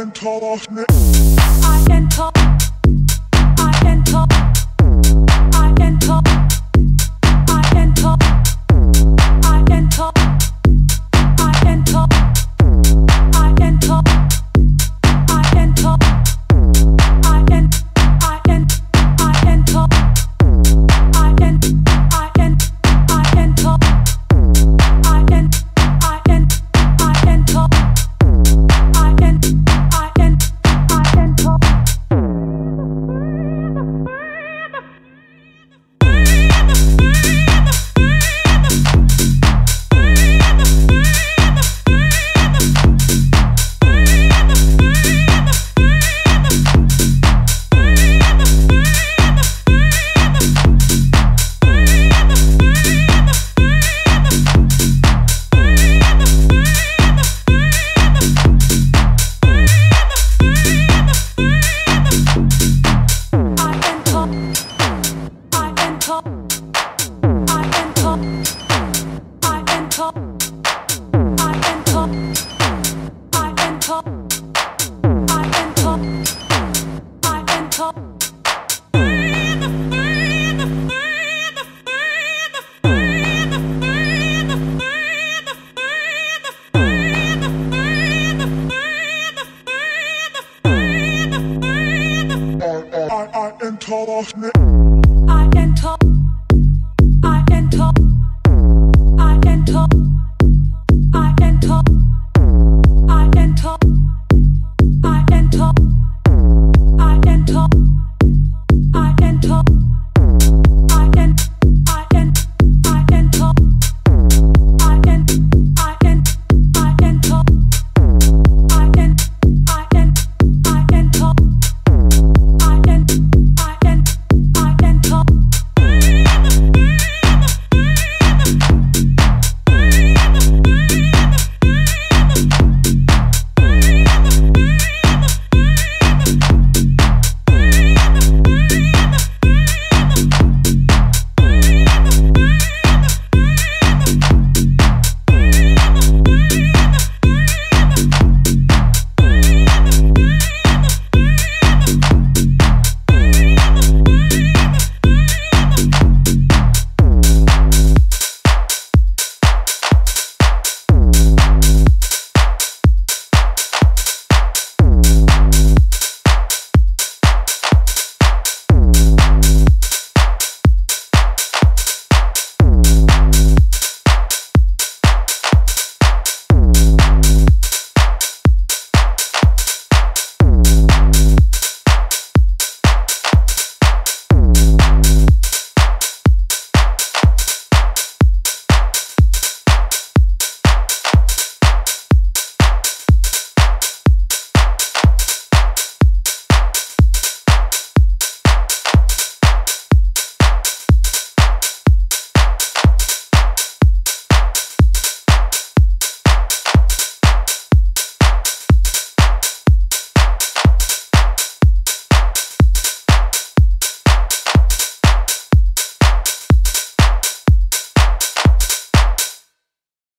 I am top of